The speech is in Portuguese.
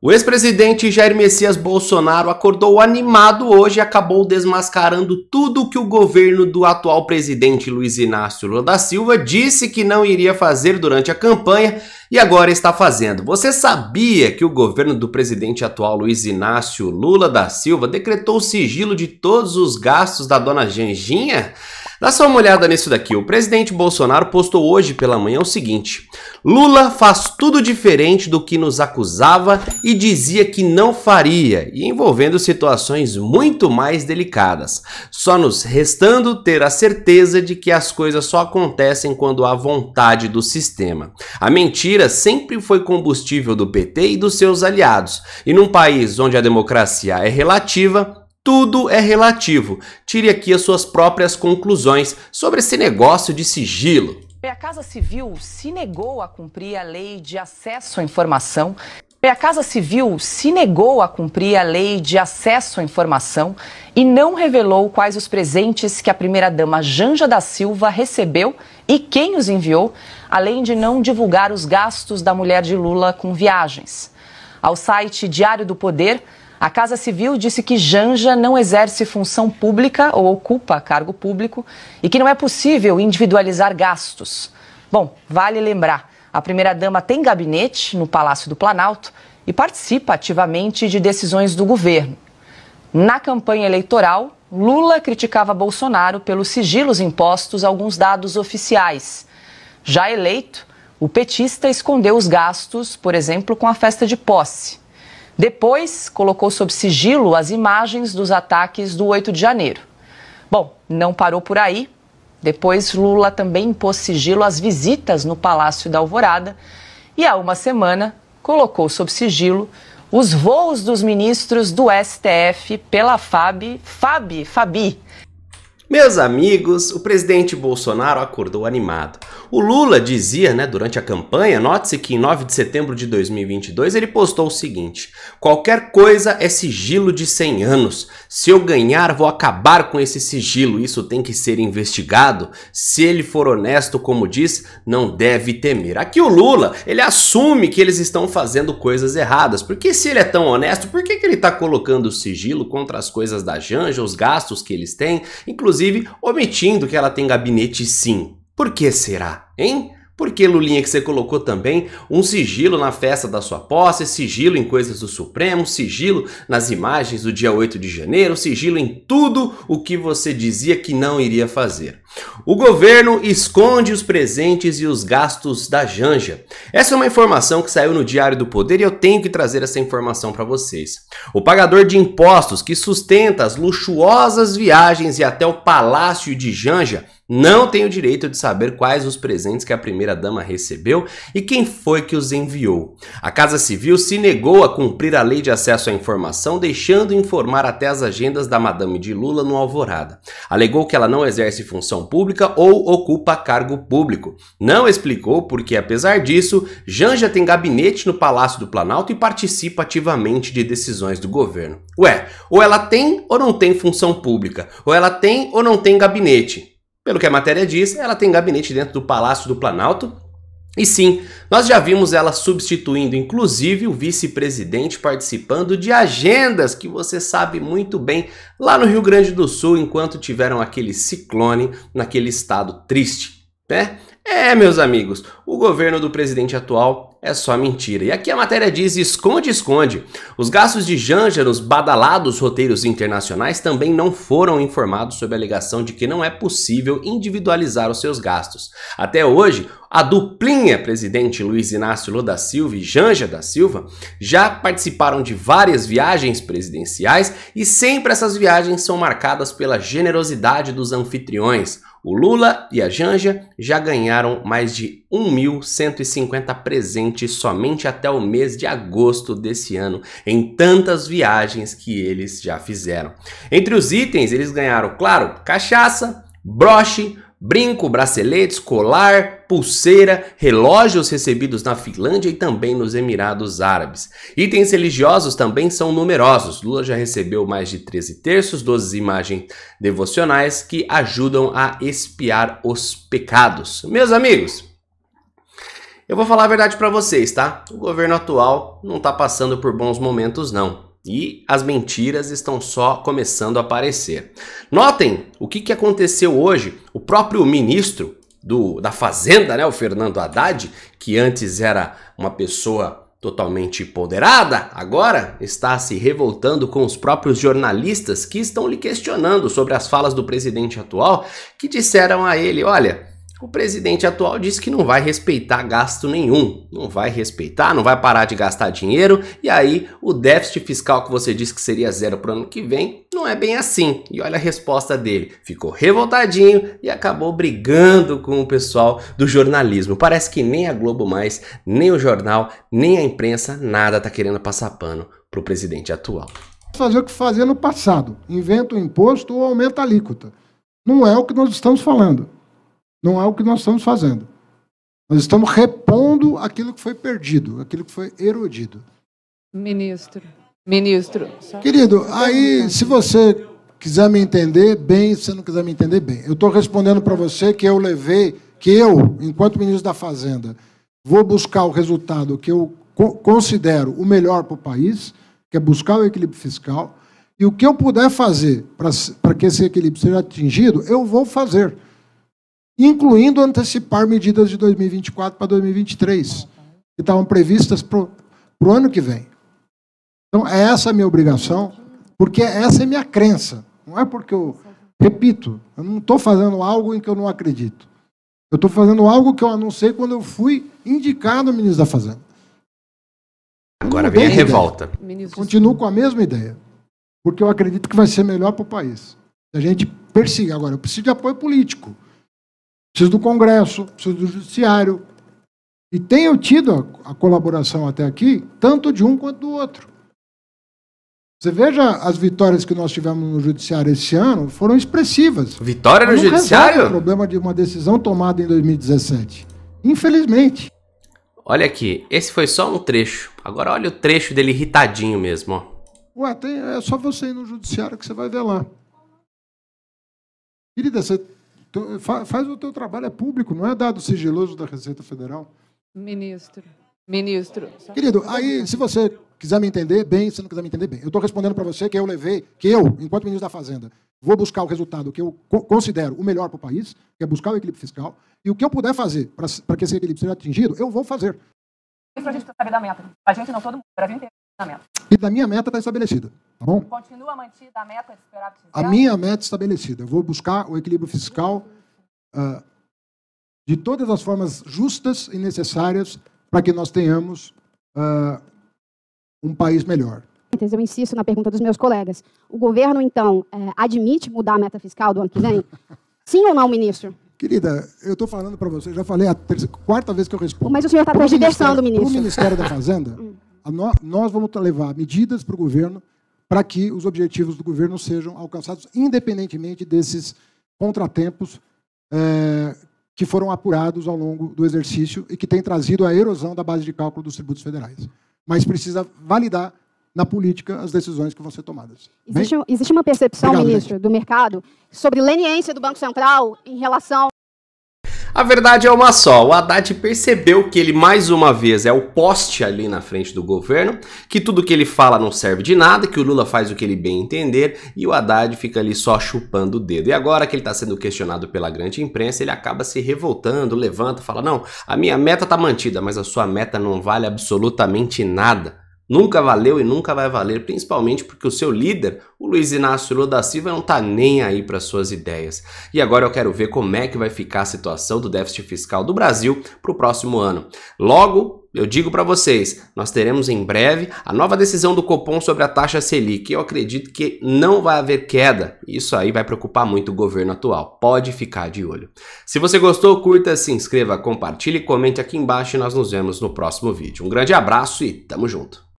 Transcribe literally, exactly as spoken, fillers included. O ex-presidente Jair Messias Bolsonaro acordou animado hoje e acabou desmascarando tudo que o governo do atual presidente Luiz Inácio Lula da Silva disse que não iria fazer durante a campanha e agora está fazendo. Você sabia que o governo do presidente atual Luiz Inácio Lula da Silva decretou o sigilo de todos os gastos da dona Janjinha? Dá só uma olhada nisso daqui. O presidente Bolsonaro postou hoje pela manhã o seguinte: Lula faz tudo diferente do que nos acusava e dizia que não faria, e envolvendo situações muito mais delicadas. Só nos restando ter a certeza de que as coisas só acontecem quando há vontade do sistema. A mentira sempre foi combustível do P T e dos seus aliados, e num país onde a democracia é relativa, tudo é relativo. Tire aqui as suas próprias conclusões sobre esse negócio de sigilo. A Casa Civil se negou a cumprir a lei de acesso à informação. A Casa Civil se negou a cumprir a lei de acesso à informação e não revelou quais os presentes que a primeira-dama Janja da Silva recebeu e quem os enviou, além de não divulgar os gastos da mulher de Lula com viagens. Ao site Diário do Poder, a Casa Civil disse que Janja não exerce função pública ou ocupa cargo público e que não é possível individualizar gastos. Bom, vale lembrar, a primeira-dama tem gabinete no Palácio do Planalto e participa ativamente de decisões do governo. Na campanha eleitoral, Lula criticava Bolsonaro pelos sigilos impostos a alguns dados oficiais. Já eleito, o petista escondeu os gastos, por exemplo, com a festa de posse. Depois, colocou sob sigilo as imagens dos ataques do oito de janeiro. Bom, não parou por aí. Depois, Lula também impôs sigilo às visitas no Palácio da Alvorada e, há uma semana, colocou sob sigilo os voos dos ministros do S T F pela F A B, F A B, F A B. Meus amigos, o presidente Bolsonaro acordou animado. O Lula dizia, né, durante a campanha, note-se que em nove de setembro de dois mil e vinte e dois ele postou o seguinte: qualquer coisa é sigilo de cem anos. Se eu ganhar, vou acabar com esse sigilo. Isso tem que ser investigado. Se ele for honesto, como diz, não deve temer. Aqui o Lula, ele assume que eles estão fazendo coisas erradas. Porque se ele é tão honesto, por que que ele está colocando sigilo contra as coisas da Janja, os gastos que eles têm, inclusive Inclusive, omitindo que ela tem gabinete sim. Por que será, hein? Porque, Lulinha, que você colocou também um sigilo na festa da sua posse, sigilo em coisas do Supremo, sigilo nas imagens do dia oito de janeiro, sigilo em tudo o que você dizia que não iria fazer. O governo esconde os presentes e os gastos da Janja. Essa é uma informação que saiu no Diário do Poder e eu tenho que trazer essa informação para vocês. O pagador de impostos que sustenta as luxuosas viagens e até o Palácio de Janja não tem o direito de saber quais os presentes que a primeira-dama recebeu e quem foi que os enviou. A Casa Civil se negou a cumprir a lei de acesso à informação, deixando informar até as agendas da madame de Lula no Alvorada. Alegou que ela não exerce função pública ou ocupa cargo público. Não explicou porque, apesar disso, Janja tem gabinete no Palácio do Planalto e participa ativamente de decisões do governo. Ué, ou ela tem ou não tem função pública, ou ela tem ou não tem gabinete. Pelo que a matéria diz, ela tem gabinete dentro do Palácio do Planalto. E sim, nós já vimos ela substituindo, inclusive, o vice-presidente participando de agendas que você sabe muito bem lá no Rio Grande do Sul, enquanto tiveram aquele ciclone naquele estado triste, né? É, meus amigos, o governo do presidente atual é só mentira. E aqui a matéria diz: esconde, esconde. Os gastos de Janja nos badalados roteiros internacionais também não foram informados sob a alegação de que não é possível individualizar os seus gastos. Até hoje, a duplinha presidente Luiz Inácio Lula da Silva e Janja da Silva já participaram de várias viagens presidenciais e sempre essas viagens são marcadas pela generosidade dos anfitriões. O Lula e a Janja já ganharam mais de um mil cento e cinquenta presentes somente até o mês de agosto desse ano, em tantas viagens que eles já fizeram. Entre os itens, eles ganharam, claro, cachaça, broche, brinco, braceletes, colar, pulseira, relógios recebidos na Finlândia e também nos Emirados Árabes. Itens religiosos também são numerosos. Lula já recebeu mais de treze terços, doze imagens devocionais que ajudam a expiar os pecados. Meus amigos, Eu vou falar a verdade para vocês, tá? O governo atual não tá passando por bons momentos, não. E as mentiras estão só começando a aparecer. Notem o que, que aconteceu hoje. O próprio ministro do, da Fazenda, né, o Fernando Haddad, que antes era uma pessoa totalmente empoderada, agora está se revoltando com os próprios jornalistas que estão lhe questionando sobre as falas do presidente atual, que disseram a ele, olha, o presidente atual disse que não vai respeitar gasto nenhum, não vai respeitar, não vai parar de gastar dinheiro, e aí o déficit fiscal que você disse que seria zero para o ano que vem, não é bem assim. E olha a resposta dele, ficou revoltadinho e acabou brigando com o pessoal do jornalismo. Parece que nem a Globo mais, nem o jornal, nem a imprensa, nada tá querendo passar pano pro presidente atual. Fazer o que fazia no passado, inventa o imposto ou aumenta a alíquota. Não é o que nós estamos falando, não é o que nós estamos fazendo. Nós estamos repondo aquilo que foi perdido, aquilo que foi erodido. Ministro... Ministro... Querido, aí se você quiser me entender bem, se você não quiser me entender bem, eu estou respondendo para você que eu levei, que eu, enquanto ministro da Fazenda, vou buscar o resultado que eu considero o melhor para o país, que é buscar o equilíbrio fiscal, e o que eu puder fazer para que esse equilíbrio seja atingido, eu vou fazer, incluindo antecipar medidas de dois mil e vinte e quatro para dois mil e vinte e três, que estavam previstas para o ano que vem. Então, é essa a minha obrigação, porque essa é a minha crença. Não é porque eu, repito, eu não estou fazendo algo em que eu não acredito. Eu estou fazendo algo que eu anunciei quando eu fui indicado ministro da Fazenda. Agora vem a revolta. Continuo com a mesma ideia, porque eu acredito que vai ser melhor para o país. A gente persiga. Agora, eu preciso de apoio político. Preciso do Congresso, preciso do Judiciário. E tenho tido a colaboração até aqui, tanto de um quanto do outro. Você veja as vitórias que nós tivemos no Judiciário esse ano, foram expressivas. Vitória no Judiciário? O problema de uma decisão tomada em dois mil e dezessete. Infelizmente. Olha aqui, esse foi só um trecho. Agora olha o trecho dele irritadinho mesmo. Ó. Ué, tem, é só você ir no Judiciário que você vai ver lá. Querida, você faz, faz o teu trabalho, é público, não é dado sigiloso da Receita Federal. Ministro, ministro... Querido, aí se você... quiser me entender bem, se não quiser me entender bem. Eu estou respondendo para você que eu levei, que eu, enquanto ministro da Fazenda, vou buscar o resultado que eu considero o melhor para o país, que é buscar o equilíbrio fiscal, e o que eu puder fazer para que esse equilíbrio seja atingido, eu vou fazer. Isso a gente precisa saber da meta. A gente não, todo mundo. Para a gente tem a meta. E da minha meta está estabelecida, tá bom? Continua mantida a meta de esperar que a minha meta estabelecida. Eu vou buscar o equilíbrio fiscal uh, de todas as formas justas e necessárias para que nós tenhamos... Uh, um país melhor. Eu insisto na pergunta dos meus colegas. O governo, então, é, admite mudar a meta fiscal do ano que vem? Sim ou não, ministro? Querida, eu estou falando para você, já falei a terceira, quarta vez que eu respondo. Mas o senhor está transversando, ministro. Para o Ministério da Fazenda, a no, nós vamos levar medidas para o governo para que os objetivos do governo sejam alcançados independentemente desses contratempos é, que foram apurados ao longo do exercício e que tem trazido a erosão da base de cálculo dos tributos federais. Mas precisa validar na política as decisões que vão ser tomadas. Existe, existe uma percepção, Obrigado, ministro, gente. do mercado sobre leniência do Banco Central em relação... A verdade é uma só, o Haddad percebeu que ele mais uma vez é o poste ali na frente do governo, que tudo que ele fala não serve de nada, que o Lula faz o que ele bem entender e o Haddad fica ali só chupando o dedo. E agora que ele está sendo questionado pela grande imprensa, ele acaba se revoltando, levanta, fala, não, a minha meta está mantida, mas a sua meta não vale absolutamente nada. Nunca valeu e nunca vai valer, principalmente porque o seu líder, o Luiz Inácio Lula da Silva, não tá nem aí para suas ideias. E agora eu quero ver como é que vai ficar a situação do déficit fiscal do Brasil para o próximo ano. Logo, eu digo para vocês, nós teremos em breve a nova decisão do Copom sobre a taxa Selic. Eu acredito que não vai haver queda. Isso aí vai preocupar muito o governo atual. Pode ficar de olho. Se você gostou, curta, se inscreva, compartilhe, comente aqui embaixo e nós nos vemos no próximo vídeo. Um grande abraço e tamo junto!